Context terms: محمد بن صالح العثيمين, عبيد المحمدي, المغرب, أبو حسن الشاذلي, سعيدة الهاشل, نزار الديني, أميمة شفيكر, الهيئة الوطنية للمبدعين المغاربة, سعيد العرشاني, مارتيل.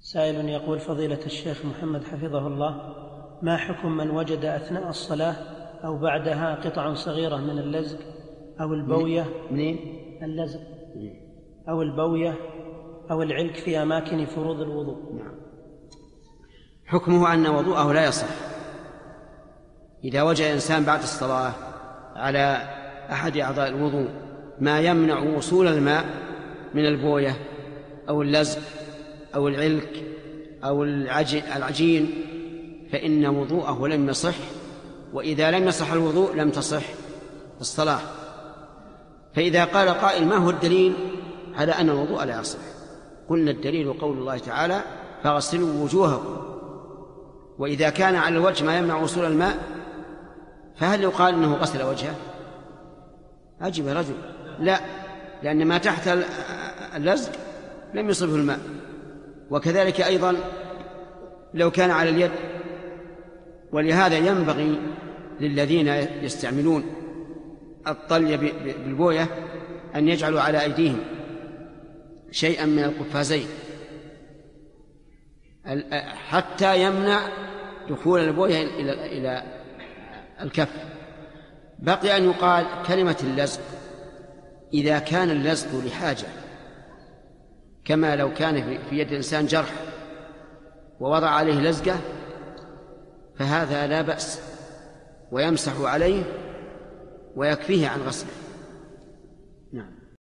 سائل يقول: فضيلة الشيخ محمد حفظه الله، ما حكم من وجد أثناء الصلاة أو بعدها قطع صغيرة من اللزق أو البوية اللزق أو البوية أو العلك في أماكن فروض الوضوء؟ نعم. حكمه أن وضوءه لا يصح. إذا وجد إنسان بعد الصلاة على أحد أعضاء الوضوء ما يمنع وصول الماء من البوية أو اللزق أو العلك أو العجين فإن وضوءه لم يصح، وإذا لم يصح الوضوء لم تصح الصلاة. فإذا قال قائل: ما هو الدليل على أن الوضوء لا يصح؟ قلنا: الدليل قول الله تعالى: فاغسلوا وجوهكم. وإذا كان على الوجه ما يمنع وصول الماء فهل يقال أنه غسل وجهه؟ عجب يا رجل، لا، لأن ما تحت اللزق لم يصبه الماء. وكذلك أيضا لو كان على اليد. ولهذا ينبغي للذين يستعملون الطلية بالبوية أن يجعلوا على أيديهم شيئا من القفازين حتى يمنع دخول البوية إلى الكف. بقي أن يقال كلمة اللزق إذا كان اللزق لحاجة، كما لو كان في يد الإنسان جرح ووضع عليه لزقة فهذا لا بأس، ويمسح عليه ويكفيه عن غسله.